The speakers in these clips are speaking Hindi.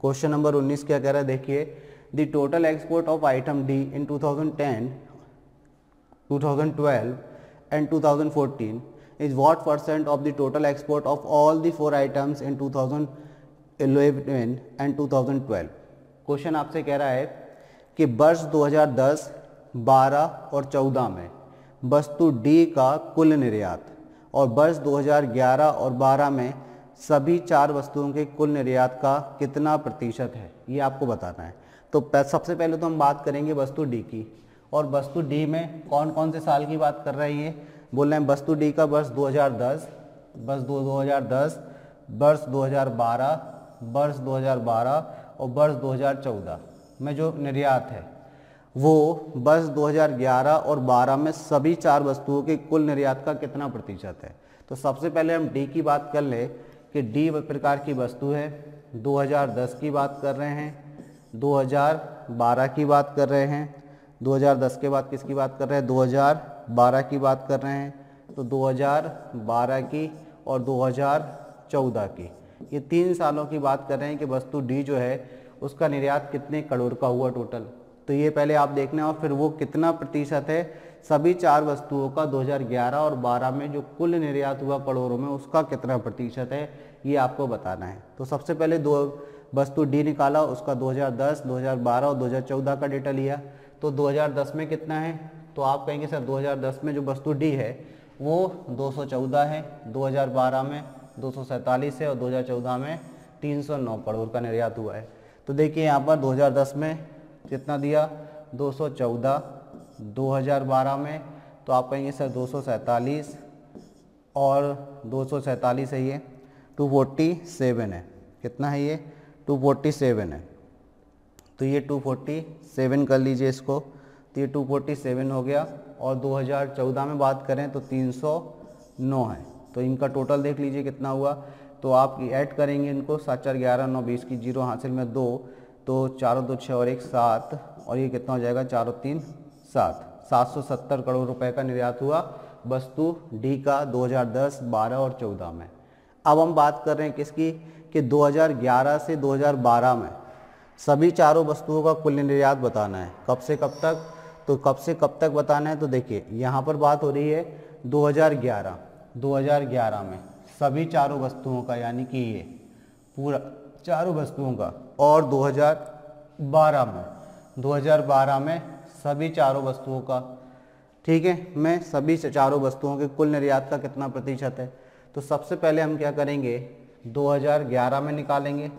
क्वेश्चन नंबर 19 क्या कह रहा है, देखिए the total export of item D in 2010, 2012 and 2014 is what percent of the total export of all the four items in 2011 and 2012। Question आपसे कह रहा है कि वर्ष 2010, 12 और 14 में वस्तु डी का कुल निर्यात और वर्ष 2011 और 12 में सभी चार वस्तुओं के कुल निर्यात का कितना प्रतिशत है, ये आपको बताना है। तो सबसे पहले तो हम बात करेंगे वस्तु डी की, और वस्तु डी में कौन कौन से साल की बात कर रही है, बोल रहे हैं वस्तु डी का वर्ष 2010, वर्ष 2010, वर्ष 2012, वर्ष 2012 और वर्ष 2014 में जो निर्यात है वो वर्ष 2011 और 12 में सभी चार वस्तुओं के कुल निर्यात का कितना प्रतिशत है। तो सबसे पहले हम डी की बात कर ले कि डी प्रकार की वस्तु है, 2010 की बात कर रहे हैं, 2012 की बात कर रहे हैं, 2010 के बाद किसकी बात कर रहे हैं, 2012 की बात कर रहे हैं। तो 2012 की और 2014 की, ये तीन सालों की बात कर रहे हैं कि वस्तु डी जो है उसका निर्यात कितने करोड़ का हुआ टोटल। तो ये पहले आप देखना है, और फिर वो कितना प्रतिशत है सभी चार वस्तुओं का 2011 और 12 में जो कुल निर्यात हुआ करोड़ों में, उसका कितना प्रतिशत है ये आपको बताना है। तो सबसे पहले दो वस्तु डी निकाला, उसका 2010, 2012 और 2014 का डेटा लिया। तो 2010 में कितना है, तो आप कहेंगे सर 2010 में जो वस्तु डी है वो 214 है, 2012 में 247 है और 2014 में 309 करोड़ का निर्यात हुआ है। तो देखिए यहाँ पर 2010 में कितना दिया 214, 2012 में तो आप कहेंगे सर 247 और 247 है, ये 247 है, कितना है ये 247 है। तो ये 247 कर लीजिए इसको, तो ये 247 हो गया। और 2014 में बात करें तो 309 है, तो इनका टोटल देख लीजिए कितना हुआ। तो आप ऐड करेंगे इनको, 7, 4, 11, 9, 20 की जीरो हासिल में 2, तो 4 और 2 6 और 1 7, और ये कितना हो जाएगा 4 और 3 7, 770 करोड़ रुपए का निर्यात हुआ वस्तु डी का 2010, 12 और 14 में। अब हम बात कर रहे हैं किसकी, कि 2011 से 2012 में सभी चारों वस्तुओं का कुल निर्यात बताना है। कब से कब तक, तो कब से कब तक बताना है, तो देखिए यहाँ पर बात हो रही है 2011 में सभी चारों वस्तुओं का, यानी कि ये पूरा चारों वस्तुओं का, और 2012 में सभी चारों वस्तुओं का, ठीक है, में सभी चारों वस्तुओं के कुल निर्यात का कितना प्रतिशत है। तो सबसे पहले हम क्या करेंगे 2011 में निकालेंगे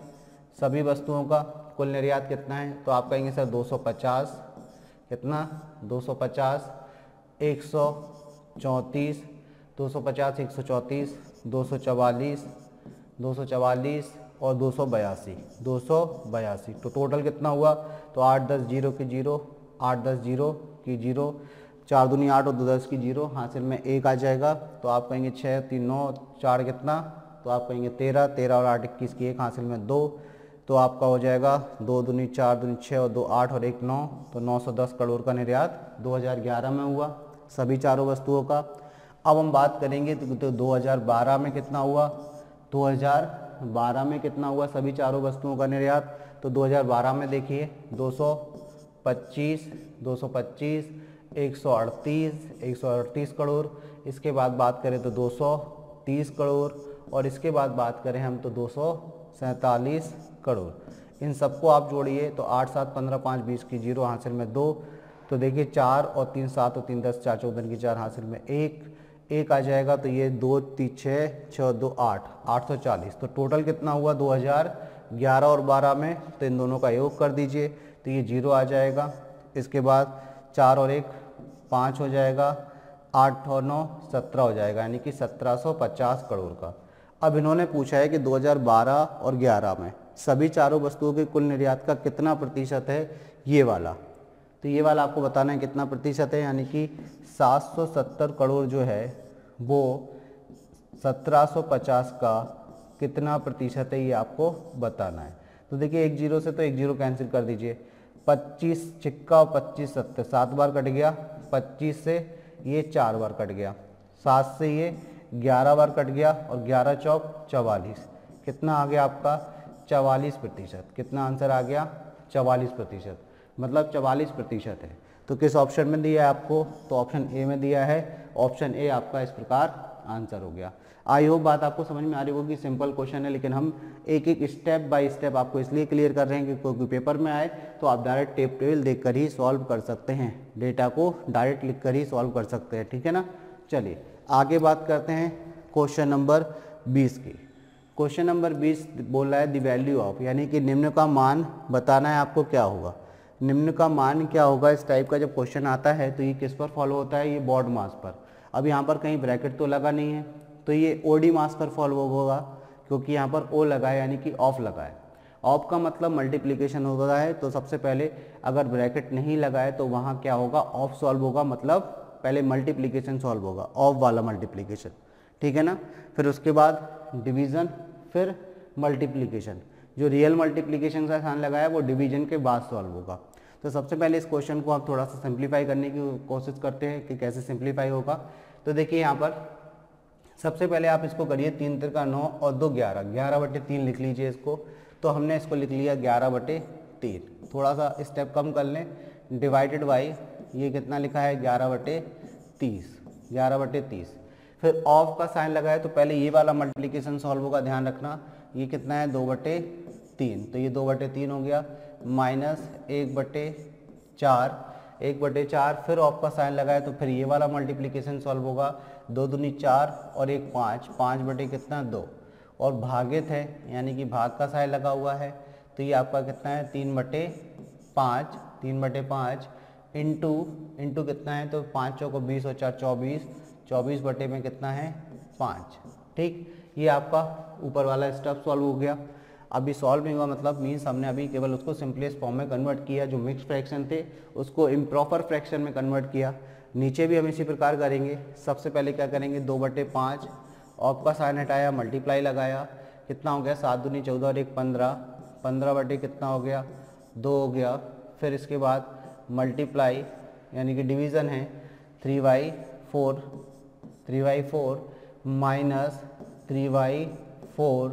सभी वस्तुओं का कुल निर्यात कितना है। तो आप कहेंगे सर 250, कितना 250, 134, 250, 134, 244, 244 और 282, 282। तो टोटल कितना हुआ, तो 8, 10, 0 की जीरो, 8, 10, 0 की जीरो, 4 दूनी 8 और 2 10 की जीरो हासिल में 1 आ जाएगा। तो आप कहेंगे 6, 3, 9, 4 कितना, तो आप कहेंगे 13, 13 और 8, 21 की 1 हासिल में 2, तो आपका हो जाएगा 2 दूनी 4, 2 दूनी 6 और 2 8 और 1 9, तो 910 करोड़ का निर्यात 2011 में हुआ सभी चारों वस्तुओं का। अब हम बात करेंगे तो 2012 में कितना हुआ, 2012 में कितना हुआ सभी चारों वस्तुओं का निर्यात। तो 2012 में देखिए 225, 225, 138, 138 करोड़, इसके बाद बात करें तो 230 करोड़, और इसके बाद बात करें हम तो 247 करोड़। इन सबको आप जोड़िए तो 8, 7, 15, 5, 20 की जीरो हासिल में 2, तो देखिए 4 और 3 7 और 3 10, 4 14 की 4 हासिल में 1 1 आ जाएगा। तो ये 2 3 6 6 2 8, 840। तो टोटल कितना हुआ 2011 और 12 में, तो इन दोनों का योग कर दीजिए तो ये जीरो आ जाएगा। इसके बाद 4 और 1 5 हो जाएगा, 8 और 9 17 हो जाएगा, यानी कि 1750 करोड़ का। अब इन्होंने पूछा है कि 2012 और 11 में सभी चारों वस्तुओं के कुल निर्यात का कितना प्रतिशत है ये वाला, तो ये वाला आपको बताना है कितना प्रतिशत है, यानी कि 770 करोड़ जो है वो 1750 का कितना प्रतिशत है ये आपको बताना है। तो देखिए 1 0 से तो 1 0 कैंसिल कर दीजिए, 25 छिक्का और 25 सत्तर, 7 बार कट गया, 25 से ये 4 बार कट गया, 7 से ये 11 बार कट गया, और 11 चौक 44, कितना आ गया आपका 44%। कितना आंसर आ गया? 44%, मतलब 44% है। तो किस ऑप्शन में दिया है आपको? तो ऑप्शन ए में दिया है। ऑप्शन ए आपका इस प्रकार आंसर हो गया। आई होप बात आपको समझ में आ रही होगी। सिंपल क्वेश्चन है, लेकिन हम एक एक स्टेप बाय स्टेप आपको इसलिए क्लियर कर रहे हैं कि क्योंकि पेपर में आए तो आप डायरेक्ट टेबल देख कर ही सॉल्व कर सकते हैं, डेटा को डायरेक्ट लिख कर ही सॉल्व कर सकते हैं, ठीक है ना। चलिए आगे बात करते हैं क्वेश्चन नंबर 20 की। क्वेश्चन नंबर 20 बोल रहा है द वैल्यू ऑफ, यानी कि निम्न का मान बताना है आपको क्या होगा, निम्न का मान क्या होगा। इस टाइप का जब क्वेश्चन आता है तो ये किस पर फॉलो होता है? ये बॉड मास पर। अब यहाँ पर कहीं ब्रैकेट तो लगा नहीं है, तो ये ओडी मास पर फॉलो होगा, क्योंकि यहाँ पर ओ लगा है यानी कि ऑफ लगा है। ऑफ का मतलब मल्टीप्लीकेशन होता है, तो सबसे पहले अगर ब्रैकेट नहीं लगा है तो वहाँ क्या होगा? ऑफ सॉल्व होगा, मतलब पहले मल्टीप्लीकेशन सॉल्व होगा, ऑफ वाला मल्टीप्लीकेशन, ठीक है ना। फिर उसके बाद डिवीज़न, फिर मल्टीप्लीकेशन। जो रियल मल्टीप्लीकेशन का स्थान लगाया वो डिवीजन के बाद सॉल्व होगा। तो सबसे पहले इस क्वेश्चन को आप थोड़ा सा सिंप्लीफाई करने की कोशिश करते हैं कि कैसे सिंप्लीफाई होगा। तो देखिए यहाँ पर सबसे पहले आप इसको करिए 3 × 9 और 2 = 11, 11/3 लिख लीजिए इसको। तो हमने इसको लिख लिया 11/3। थोड़ा सा स्टेप कम कर लें, डिवाइडेड बाई ये कितना लिखा है? 11/30, 11/30। फिर ऑफ का साइन लगा है तो पहले ये वाला मल्टीप्लीकेशन सॉल्व होगा, ध्यान रखना। ये कितना है? 2/3, तो ये 2/3 हो गया, माइनस 1/4, 1/4। फिर ऑफ का साइन लगा है तो फिर ये वाला मल्टीप्लीकेशन सॉल्व होगा, 2 दूनी 4 और 1 5, 5/2 और भागित है यानी कि भाग का साइन लगा हुआ है, तो ये आपका कितना है? 3/5, 3/5 इंटू कितना है? तो 5 × 20 और 4 × 24, 24 में कितना है? 5, ठीक। ये आपका ऊपर वाला स्टेप सॉल्व हो गया। अभी सॉल्व नहीं हुआ मतलब मीन्स हमने अभी केवल उसको सिंपलेस्ट फॉर्म में कन्वर्ट किया, जो मिक्स फ्रैक्शन थे उसको इम्प्रॉपर फ्रैक्शन में कन्वर्ट किया। नीचे भी हम इसी प्रकार करेंगे। सबसे पहले क्या करेंगे? 2/5, ऑफ का साइन हटाया, मल्टीप्लाई लगाया, कितना हो गया? 7 दूनी 14 और 1 15, 15/, कितना हो गया? 2 हो गया। फिर इसके बाद मल्टीप्लाई यानी कि डिवीज़न है, 3/4, 3/4 माइनस 3/4,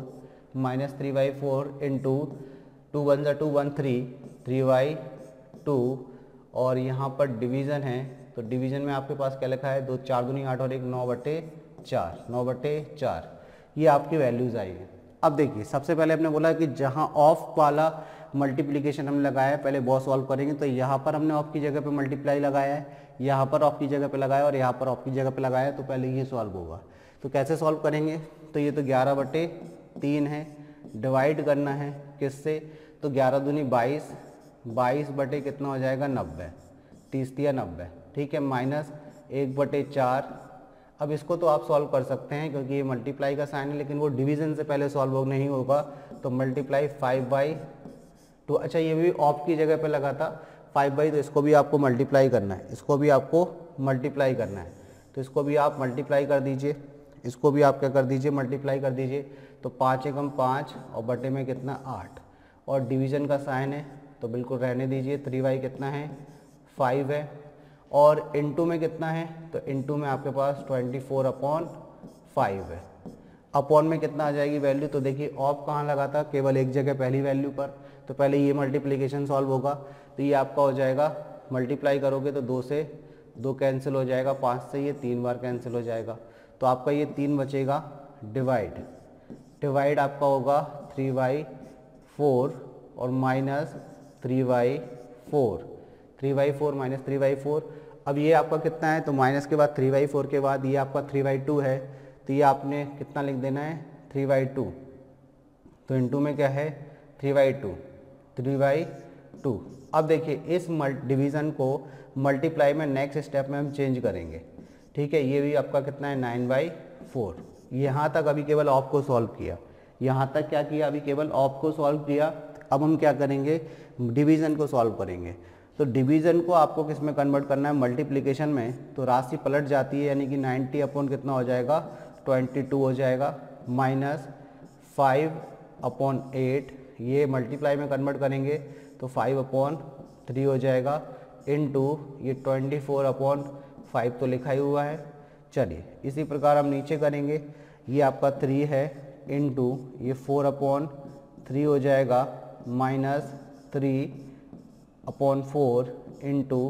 माइनस 3/4 इंटू 2 × 1 = 2, 1 3, 3/2 और यहाँ पर डिवीज़न है तो डिवीज़न में आपके पास क्या लिखा है? 2 × 4 = 8 और 1 9/4, 9/4। ये आपकी वैल्यूज़ आई है। अब देखिए सबसे पहले हमने बोला कि जहाँ ऑफ वाला मल्टीप्लीकेशन हमने लगाया पहले वो सॉल्व करेंगे, तो यहाँ पर हमने ऑफ की जगह पे मल्टीप्लाई लगाया है, यहाँ पर ऑफ की जगह पे लगाया और यहाँ पर ऑफ की जगह पे लगाया, तो पहले ये सॉल्व होगा। तो कैसे सॉल्व करेंगे? तो ये तो 11/3 है, डिवाइड करना है किससे? तो 11 दूनी 22, 22/, कितना हो जाएगा? 90, 30 या 90, ठीक है, माइनस 1/4। अब इसको तो आप सॉल्व कर सकते हैं क्योंकि ये मल्टीप्लाई का साइन है, लेकिन वो डिवीज़न से पहले सॉल्व नहीं होगा, तो मल्टीप्लाई 5/2। अच्छा ये भी ऑफ की जगह पे लगा था 5/2, तो इसको भी आपको मल्टीप्लाई करना है, इसको भी आपको मल्टीप्लाई करना है, तो इसको भी आप मल्टीप्लाई कर दीजिए, इसको भी आप क्या कर दीजिए? मल्टीप्लाई कर दीजिए। तो 5 × 5 और बटे में कितना? 8 और डिवीज़न का साइन है तो बिल्कुल रहने दीजिए। 3/, कितना है? 5 है और इंटू में कितना है? तो इंटू में आपके पास 24/5 है। अपॉन में कितना आ जाएगी वैल्यू? तो देखिए ऑफ कहाँ लगा था? केवल एक जगह, पहली वैल्यू पर, तो पहले ये मल्टीप्लिकेशन सॉल्व होगा, तो ये आपका हो जाएगा, मल्टीप्लाई करोगे तो 2 से 2 कैंसिल हो जाएगा, 5 से ये 3 बार कैंसिल हो जाएगा, तो आपका ये 3 बचेगा। डिवाइड आपका होगा 3/4 और माइनस 3/4, 3/4 माइनस 3/4। अब ये आपका कितना है? तो माइनस के बाद 3/4 के बाद ये आपका 3/2 है, तो ये आपने कितना लिख देना है? 3/2, तो इंटू में क्या है? 3/2, 3/2। अब देखिए इस डिवीज़न को मल्टीप्लाई में नेक्स्ट स्टेप में हम चेंज करेंगे, ठीक है। ये भी आपका कितना है? 9/4। यहाँ तक अभी केवल ऑफ को सॉल्व किया, यहाँ तक क्या किया? अभी केवल ऑफ को सॉल्व किया। अब हम क्या करेंगे? डिवीज़न को सॉल्व करेंगे। तो डिवीज़न को आपको किस में कन्वर्ट करना है? मल्टीप्लिकेशन में। तो राशि पलट जाती है, यानी कि 90/ कितना हो जाएगा? 22 हो जाएगा, माइनस 5/8। ये मल्टीप्लाई में कन्वर्ट करेंगे तो 5/3 हो जाएगा, इनटू ये 24/5 तो लिखा ही हुआ है। चलिए इसी प्रकार हम नीचे करेंगे, ये आपका 3 है, इनटू ये 4/8 थ्री हो जाएगा minus three upon four into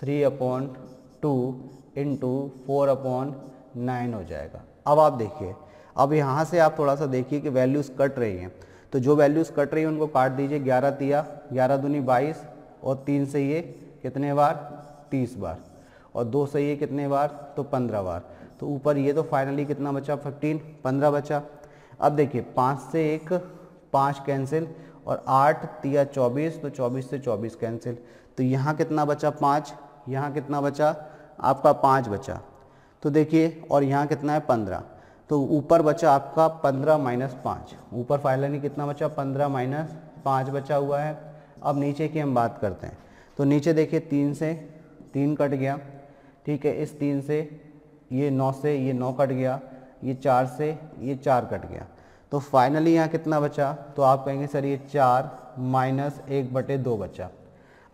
three upon two into four upon nine हो जाएगा। अब आप देखिए, अब यहाँ से आप थोड़ा सा देखिए कि वैल्यूज़ कट रही हैं, तो जो वैल्यूज़ कट रही है उनको काट दीजिए। 11 तिया 11 दूनी 22 और 3 से ये कितने बार 30 बार और 2 से ये कितने बार तो 15 बार। तो ऊपर ये तो फाइनली कितना बचा 15, 15 बचा। अब देखिए 5 से एक 5 कैंसिल और 8 तिया 24 तो 24 से 24 कैंसिल, तो यहाँ कितना बचा 5, यहाँ कितना बचा आपका 5 बचा। तो देखिए और यहाँ कितना है 15, तो ऊपर बचा आपका 15 माइनस 5। ऊपर फाइनली कितना बचा 15 माइनस 5 बचा हुआ है। अब नीचे की हम बात करते हैं, तो नीचे देखिए 3 से 3 कट गया, ठीक है, इस 3 से ये 9 कट गया, ये 4 से ये 4 कट गया, तो फाइनली यहाँ कितना बचा, तो आप कहेंगे सर ये 4 माइनस 1/2 बचा।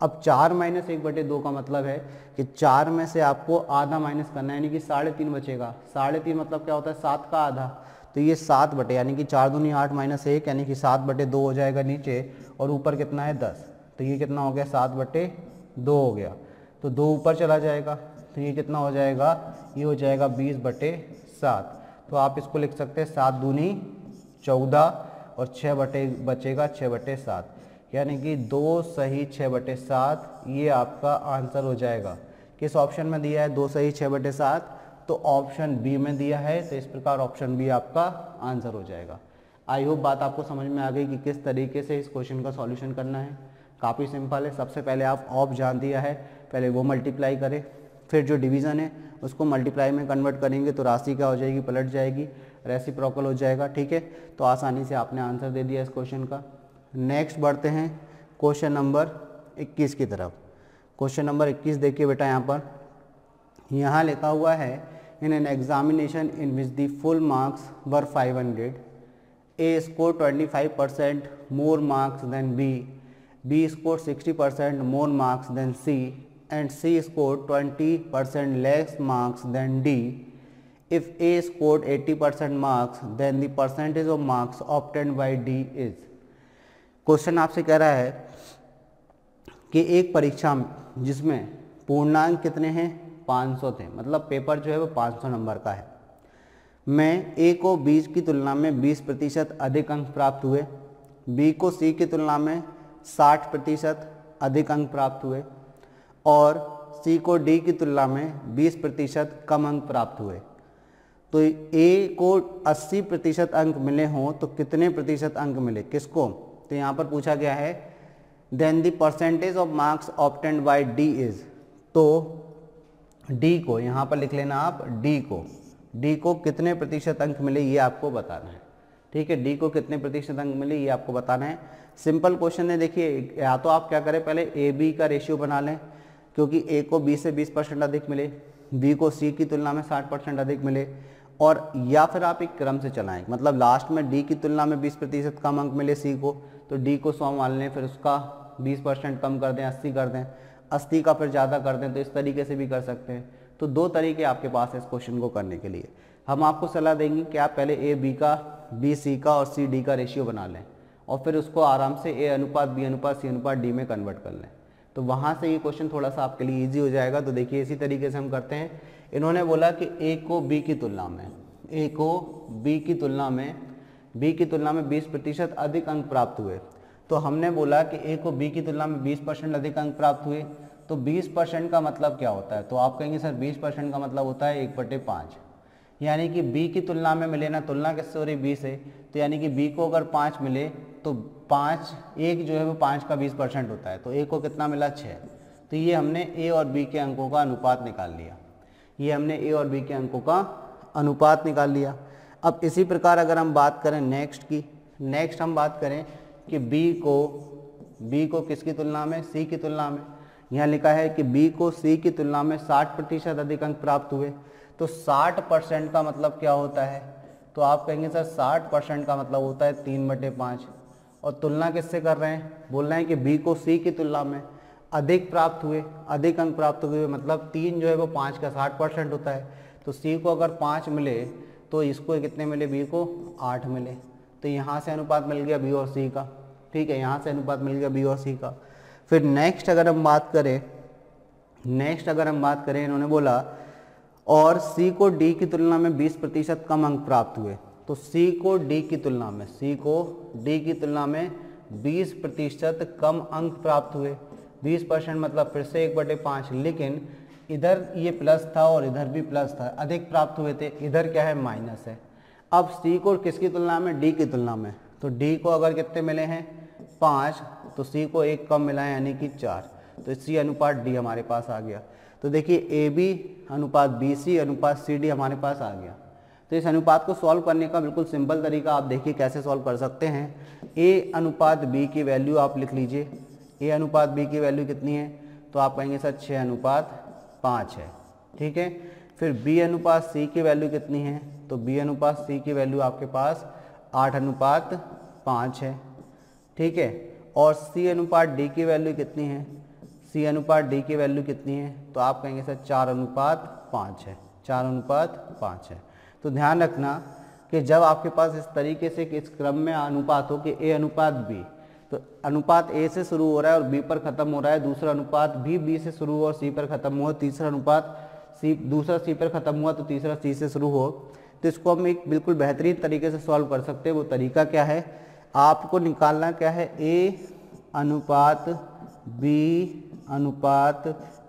अब 4 माइनस 1/2 का मतलब है कि 4 में से आपको आधा माइनस करना है, यानी कि 3.5 बचेगा। 3.5 मतलब क्या होता है 7 का आधा, तो ये 7/2 यानी कि 4 दूनी 8 माइनस 1 यानी कि 7/2 हो जाएगा नीचे, और ऊपर कितना है 10, तो ये कितना हो गया 7/2 हो गया, तो 2 ऊपर चला जाएगा, तो ये कितना हो जाएगा, ये हो जाएगा 20/7। तो आप इसको लिख सकते हैं 7 दूनी 14 और 6 बचेगा 6/7, यानी कि 2 सही 6/7 ये आपका आंसर हो जाएगा। किस ऑप्शन में दिया है 2 सही 6/7, तो ऑप्शन बी में दिया है, तो इस प्रकार ऑप्शन बी आपका आंसर हो जाएगा। आई होप बात आपको समझ में आ गई कि किस तरीके से इस क्वेश्चन का सॉल्यूशन करना है। काफ़ी सिंपल है। सबसे पहले आप ऑप जान दिया है, पहले वो मल्टीप्लाई करें, फिर जो डिवीज़न है उसको मल्टीप्लाई में कन्वर्ट करेंगे तो राशि क्या हो जाएगी, पलट जाएगी, रेसिप्रोकल हो जाएगा, ठीक है। तो आसानी से आपने आंसर दे दिया इस क्वेश्चन का। नेक्स्ट बढ़ते हैं क्वेश्चन नंबर 21 की तरफ। क्वेश्चन नंबर 21 देखिए बेटा, यहाँ पर यहाँ लिखा हुआ है in an examination in which the full marks were 500, A score 25% more marks than B, B score 60% more marks than C and C score 20% less marks than D. If A scored 80% marks, then the percentage of marks obtained by D is. Question आपसे कह रहा है कि एक परीक्षा जिसमें पूर्णांक कितने हैं 500 थे, मतलब पेपर जो है वो 500 नंबर का है, में A को B की तुलना में 20% अधिक अंक प्राप्त हुए, B को C की तुलना में 60% अधिक अंक प्राप्त हुए और C को D की तुलना में 20% कम अंक प्राप्त हुए। तो A को 80% अंक मिले हों तो कितने प्रतिशत अंक मिले किसको, तो यहाँ पर पूछा गया है then the percentage of marks obtained by D is, तो D को यहाँ पर लिख लेना आप, D को कितने प्रतिशत अंक मिले ये आपको बताना है, ठीक है। D को कितने प्रतिशत अंक मिले ये आपको बताना है। सिंपल क्वेश्चन है, देखिए या तो आप क्या करें पहले ए बी का रेशियो बना लें, क्योंकि A को B से 20% अधिक मिले, B को C की तुलना में 60% अधिक मिले, और या फिर आप एक क्रम से चलाएं, मतलब लास्ट में D की तुलना में 20% कम अंक मिले C को, तो D को 100 मान लें, फिर उसका 20% कम कर दें 80 कर दें, 80 का फिर ज़्यादा कर दें, तो इस तरीके से भी कर सकते हैं। तो दो तरीके आपके पास है इस क्वेश्चन को करने के लिए। हम आपको सलाह देंगे कि आप पहले A B का, B C का और C D का रेशियो बना लें और फिर उसको आराम से A अनुपात B अनुपात C अनुपात D में कन्वर्ट कर लें, तो वहाँ से ये क्वेश्चन थोड़ा सा आपके लिए इजी हो जाएगा। तो देखिए इसी तरीके से हम करते हैं। इन्होंने बोला कि A को B की तुलना में 20% अधिक अंक प्राप्त हुए, तो हमने बोला कि A को B की तुलना में 20% अधिक अंक प्राप्त हुए, तो 20% का मतलब क्या होता है, तो आप कहेंगे सर 20% का मतलब होता है 1/5, यानी कि B की तुलना में मिले ना, तुलना किससे हो रही B से, तो यानी कि B को अगर 5 मिले तो 5 1 जो है वो 5 का 20% होता है, तो A को कितना मिला 6, तो ये हमने A और B के अंकों का अनुपात निकाल लिया, अब इसी प्रकार अगर हम बात करें नेक्स्ट की, नेक्स्ट हम बात करें कि B को किसकी तुलना में C की तुलना में, यहाँ लिखा है कि B को C की तुलना में 60% अधिक अंक प्राप्त हुए, तो 60% का मतलब क्या होता है, तो आप कहेंगे सर 60% का मतलब होता है 3/5, और तुलना किससे कर रहे हैं, बोल रहे हैं कि B को C की तुलना में अधिक प्राप्त हुए, अधिक अंक प्राप्त हुए, मतलब 3 जो है वो 5 का 60% होता है, तो C को अगर 5 मिले तो इसको कितने मिले, B को 8 मिले, तो यहाँ से अनुपात मिल गया बी और सी का। ठीक है, यहाँ से अनुपात मिल गया बी और सी का। फिर नेक्स्ट अगर हम बात करें, इन्होंने बोला और सी को डी की तुलना में 20% कम अंक प्राप्त हुए। तो सी को डी की तुलना में 20% कम अंक प्राप्त हुए। 20% मतलब फिर से 1/5, लेकिन इधर ये प्लस था और इधर भी प्लस था, अधिक प्राप्त हुए थे। इधर क्या है, माइनस है। अब सी को किसकी तुलना में, डी की तुलना में। तो डी को अगर कितने मिले हैं, 5, तो सी को 1 कम मिला है यानी कि 4। तो सी अनुपात डी हमारे पास आ गया। तो देखिए ए बी अनुपात बी सी अनुपात सी डी हमारे पास आ गया। तो इस अनुपात को सॉल्व करने का बिल्कुल सिंपल तरीका आप देखिए कैसे सॉल्व कर सकते हैं। ए अनुपात बी की वैल्यू आप लिख लीजिए। ए अनुपात बी की वैल्यू कितनी है, तो आप कहेंगे सर 6:5 है। ठीक है, फिर बी अनुपात सी की वैल्यू कितनी है, तो बी अनुपात सी की वैल्यू आपके पास 8:5 है। ठीक है, और सी अनुपात डी की वैल्यू कितनी है, तो आप कहेंगे सर 4:5 है। 4:5 है। तो ध्यान रखना कि जब आपके पास इस तरीके से कि इस क्रम में अनुपात हो कि ए अनुपात बी, तो अनुपात ए से शुरू हो रहा है और बी पर ख़त्म हो रहा है, दूसरा अनुपात भी बी से शुरू हो और सी पर ख़त्म हुआ, तीसरा अनुपात सी दूसरा सी पर ख़त्म हुआ तो तीसरा सी से शुरू हो, तो इसको हम एक बिल्कुल बेहतरीन तरीके से सॉल्व कर सकते हैं। वो तरीका क्या है, आपको निकालना क्या है, ए अनुपात बी अनुपात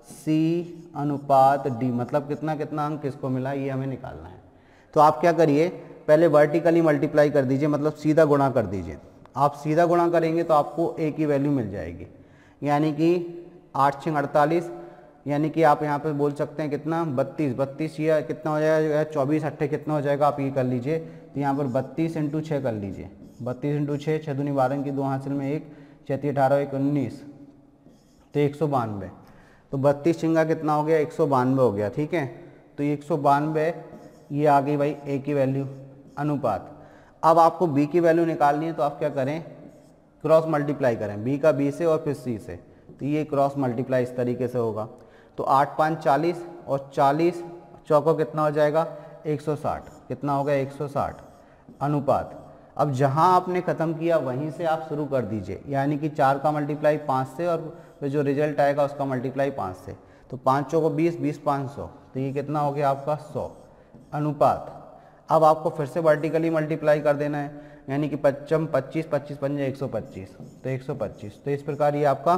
सी अनुपात डी, मतलब कितना कितना अंक किसको मिला ये हमें निकालना है। तो आप क्या करिए, पहले वर्टिकली मल्टीप्लाई कर दीजिए, मतलब सीधा गुणा कर दीजिए। आप सीधा गुणा करेंगे तो आपको ए की वैल्यू मिल जाएगी, यानी कि 8×6 48, यानी कि आप यहाँ पे बोल सकते हैं कितना 32 या कितना हो जाएगा, 24 अट्ठे कितना हो जाएगा, आप ये कर लीजिए। तो यहाँ पर 32 × 6 कर लीजिए। 32 × 6, 6 दूनी 12 की 2 हासिल में 1, 6 × 18 19, तो 192। तो 32 × 6 कितना हो गया, 192 हो गया। ठीक है, तो ये 192 ये आ गई भाई ए की वैल्यू अनुपात। अब आपको बी की वैल्यू निकालनी है, तो आप क्या करें, क्रॉस मल्टीप्लाई करें बी का बी से और फिर सी से। तो ये क्रॉस मल्टीप्लाई इस तरीके से होगा। तो 8×5 40 और 40×4 कितना हो जाएगा, 160। कितना हो गया, 160 अनुपात। अब जहाँ आपने ख़त्म किया वहीं से आप शुरू कर दीजिए, यानी कि 4 का मल्टीप्लाई 5 से और फिर जो रिजल्ट आएगा उसका मल्टीप्लाई 5 से। तो 5×4 को 20, 20×5 100, तो ये कितना हो गया आपका 100 अनुपात। अब आपको फिर से वर्टिकली मल्टीप्लाई कर देना है, यानी कि 25, 25, 25, 25, 125, तो 125। तो इस प्रकार ये आपका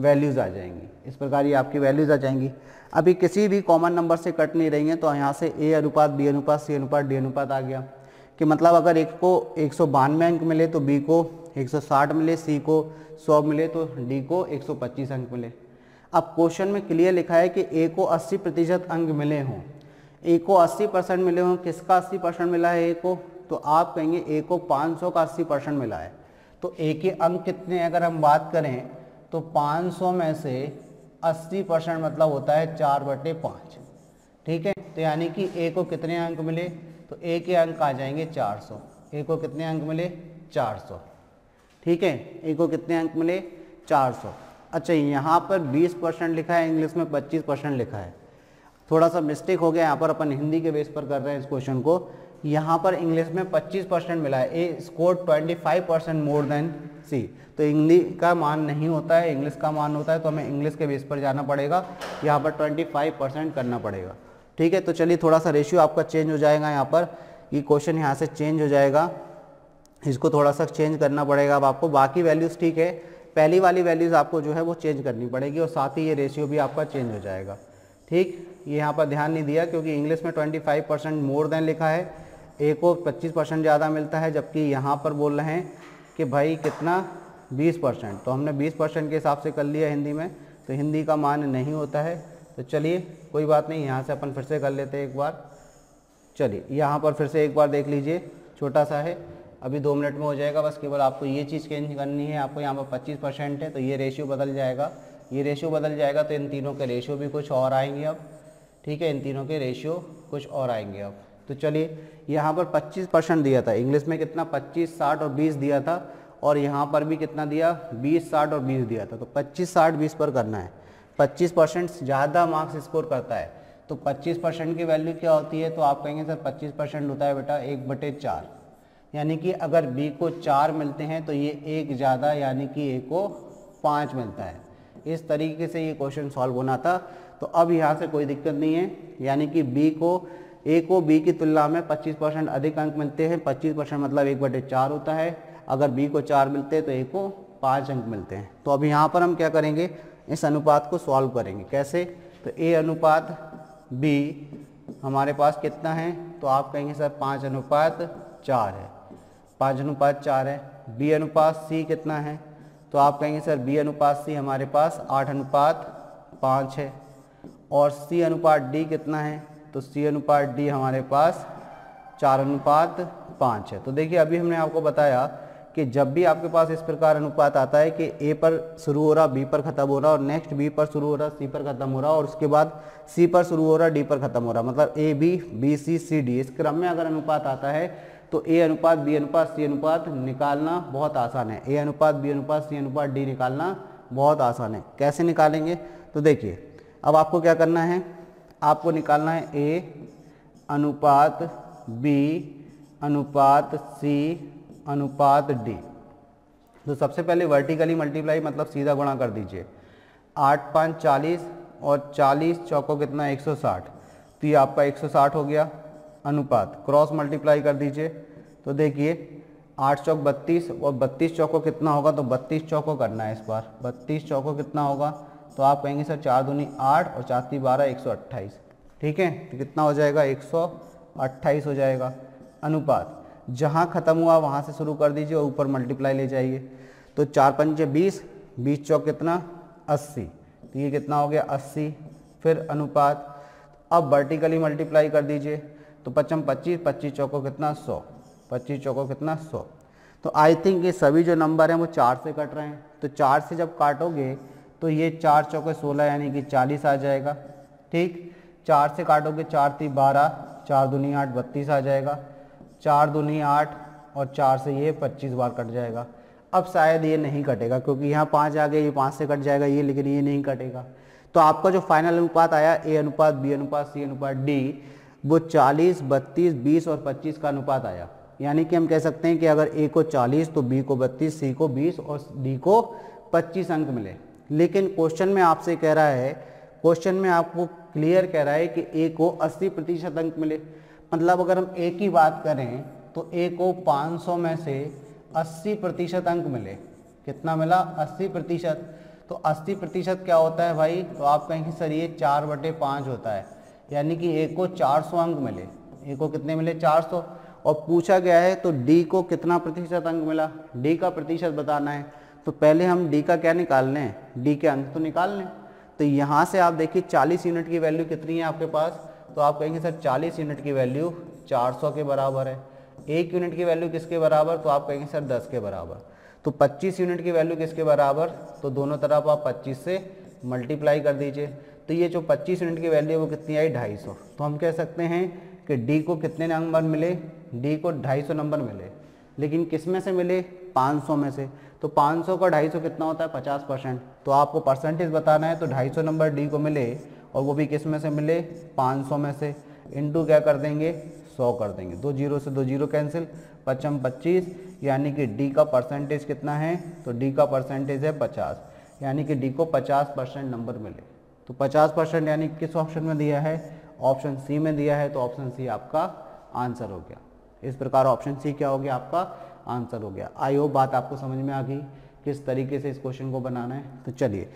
वैल्यूज़ आ जाएंगी, अब ये किसी भी कॉमन नंबर से कट नहीं रहेंगे। तो यहाँ से ए अनुपात बी अनुपात सी अनुपात डी अनुपात आ गया, कि मतलब अगर एक को 192 अंक मिले तो बी को 160 मिले, सी को 100 मिले तो डी को 125 अंक मिले। अब क्वेश्चन में क्लियर लिखा है कि ए को 80% अंक मिले हों, ए को 80% मिले हों। किसका 80% मिला है, ए को, तो आप कहेंगे ए को 500 का 80% मिला है। तो ए के अंक कितने अगर हम बात करें तो 500 में से 80% मतलब होता है 4/5। ठीक है, तो यानी कि ए को कितने अंक मिले, तो ए के अंक आ जाएंगे 400। ए को कितने अंक मिले, 400। ठीक है, ए को कितने अंक मिले, 400। अच्छा, यहाँ पर 20% लिखा है, इंग्लिश में 25% लिखा है, थोड़ा सा मिस्टेक हो गया। यहाँ पर अपन हिंदी के बेस पर कर रहे हैं इस क्वेश्चन को। यहाँ पर इंग्लिश में 25% मिला है, A score 25% more than C, तो हिंदी का मान नहीं होता है, इंग्लिश का मान होता है, तो हमें इंग्लिश के बेस पर जाना पड़ेगा। यहाँ पर 25% करना पड़ेगा। ठीक है, तो चलिए थोड़ा सा रेशियो आपका चेंज हो जाएगा। यहाँ पर ये क्वेश्चन यहाँ से चेंज हो जाएगा, इसको थोड़ा सा चेंज करना पड़ेगा अब आपको। बाकी वैल्यूज़ ठीक है, पहली वाली वैल्यूज़ आपको जो है वो चेंज करनी पड़ेगी और साथ ही ये रेशियो भी आपका चेंज हो जाएगा। ठीक, ये यहाँ पर ध्यान नहीं दिया क्योंकि इंग्लिश में 25% मोर देन लिखा है, ए को 25% ज़्यादा मिलता है, जबकि यहाँ पर बोल रहे हैं कि भाई कितना 20%, तो हमने 20% के हिसाब से कर लिया हिंदी में, तो हिंदी का मान नहीं होता है। तो चलिए कोई बात नहीं, यहाँ से अपन फिर से कर लेते हैं एक बार। चलिए यहाँ पर फिर से एक बार देख लीजिए, छोटा सा है, अभी 2 मिनट में हो जाएगा। बस केवल आपको ये चीज़ चेंज करनी है, आपको यहाँ पर 25% है तो ये रेशियो बदल जाएगा, तो इन तीनों के रेशियो भी कुछ और आएंगे अब। ठीक है, इन तीनों के रेशियो कुछ और आएंगे अब। तो चलिए, यहाँ पर 25% दिया था, इंग्लिश में कितना 25, 60 और 20 दिया था, और यहाँ पर भी कितना दिया 20, 60 और 20 दिया था। तो 25, 60, 20 पर करना है। 25% ज़्यादा मार्क्स स्कोर करता है, तो 25% की वैल्यू क्या होती है, तो आप कहेंगे सर 25% होता है बेटा 1/4, यानी कि अगर बी को 4 मिलते हैं तो ये एक ज़्यादा यानी कि ए को 5 मिलता है। इस तरीके से ये क्वेश्चन सॉल्व होना था। तो अब यहाँ से कोई दिक्कत नहीं है, यानी कि बी को ए को बी की तुलना में 25% अधिक अंक मिलते हैं। 25% मतलब 1/4 होता है। अगर बी को 4 मिलते हैं तो ए को 5 अंक मिलते हैं। तो अब यहाँ पर हम क्या करेंगे, इस अनुपात को सॉल्व करेंगे। कैसे? तो ए अनुपात बी हमारे पास कितना है? तो आप कहेंगे सर 5:4 है। 5:4 है। बी अनुपात सी कितना है? तो आप कहेंगे सर बी अनुपात सी हमारे पास 8:5 है। और सी अनुपात डी कितना है? तो सी अनुपात डी हमारे पास 4:5 है। तो देखिए अभी हमने आपको बताया कि जब भी आपके पास इस प्रकार अनुपात आता है कि ए पर शुरू हो रहा, बी पर ख़त्म हो रहा, और नेक्स्ट बी पर शुरू हो रहा, सी पर ख़त्म हो रहा, और उसके बाद सी पर शुरू हो रहा, डी पर ख़त्म हो रहा, मतलब A B, B C, C D, इस क्रम में अगर अनुपात आता है तो ए अनुपात बी अनुपात सी अनुपात निकालना बहुत आसान है। ए अनुपात बी अनुपात सी अनुपात डी निकालना बहुत आसान है। कैसे निकालेंगे? तो देखिए अब आपको क्या करना है, आपको निकालना है ए अनुपात बी अनुपात सी अनुपात डी। तो सबसे पहले वर्टिकली मल्टीप्लाई मतलब सीधा गुणा कर दीजिए। 8×5 40 और 40×4 कितना 160, तो ये आपका 160 हो गया अनुपात। क्रॉस मल्टीप्लाई कर दीजिए तो देखिए 8×4 32 और 32×4 कितना होगा, तो 32×4 करना है इस बार। 32×4 कितना होगा, तो आप कहेंगे सर 4×2 8 और 4×3 12 128। ठीक है, तो कितना हो जाएगा 128 हो जाएगा अनुपात। जहाँ ख़त्म हुआ वहाँ से शुरू कर दीजिए और ऊपर मल्टीप्लाई ले जाइए। तो 4×5 20, 20×4 कितना 80, तो ये कितना हो गया 80। फिर अनुपात अब वर्टिकली मल्टीप्लाई कर दीजिए तो 5×25, 25×4 कितना 100, 25×4 कितना 100। तो आई थिंक ये सभी जो नंबर हैं वो 4 से कट रहे हैं। तो 4 से जब काटोगे तो ये 4×4 16 यानी कि 40 आ जाएगा। ठीक, 4 से काटोगे 4×3 12, 4×2 8 32 आ जाएगा। 4×2 8 और 4 से ये 25 बार कट जाएगा। अब शायद ये नहीं कटेगा क्योंकि यहाँ 5 आ गए, ये 5 से कट जाएगा ये, लेकिन ये नहीं कटेगा। तो आपका जो फाइनल अनुपात आया ए अनुपात बी अनुपात सी अनुपात डी, वो 40, 32, 20 और 25 का अनुपात आया। यानी कि हम कह सकते हैं कि अगर ए को 40 तो बी को 32, सी को 20 और डी को 25 अंक मिले। लेकिन क्वेश्चन में आपसे कह रहा है, क्वेश्चन में आपको क्लियर कह रहा है कि ए को 80% अंक मिले। मतलब अगर हम ए की बात करें तो ए को 500 में से 80% अंक मिले। कितना मिला? 80%। तो 80% क्या होता है भाई? तो आप कहेंगे सर ये 4/5 होता है। यानी कि ए को 400 अंक मिले। ए को कितने मिले? 400। और पूछा गया है तो डी को कितना प्रतिशत अंक मिला, डी का प्रतिशत बताना है। तो पहले हम डी का क्या निकाल लें, डी के अंक तो निकाल लें। तो यहाँ से आप देखिए 40 यूनिट की वैल्यू कितनी है आपके पास। तो आप कहेंगे सर 40 यूनिट की वैल्यू 400 के बराबर है। 1 यूनिट की वैल्यू किसके बराबर? तो आप कहेंगे सर 10 के बराबर। तो 25 यूनिट की वैल्यू किसके बराबर? तो दोनों तरफ आप 25 से मल्टीप्लाई कर दीजिए। तो ये जो 25 यूनिट की वैल्यू है वो कितनी आई? 250। तो हम कह सकते हैं कि डी को कितने नंबर मिले? डी को 250 नंबर मिले। लेकिन किस में से मिले? 500 में से। तो 500 का 250 कितना होता है? 50%। तो आपको परसेंटेज बताना है। तो 250 नंबर डी को मिले और वो भी किस में से मिले? 500 में से। इंटू क्या कर देंगे? 100 कर देंगे। 20 से 20 कैंसिल, 55 25। यानी कि डी का परसेंटेज कितना है? तो डी का परसेंटेज है 50। यानी कि डी को 50% नंबर मिले। तो 50% यानी किस ऑप्शन में दिया है? ऑप्शन सी में दिया है। तो ऑप्शन सी आपका आंसर हो गया। इस प्रकार ऑप्शन सी क्या हो गया? आपका आंसर हो गया। आई होप बात आपको समझ में आ गई किस तरीके से इस क्वेश्चन को बनाना है। तो चलिए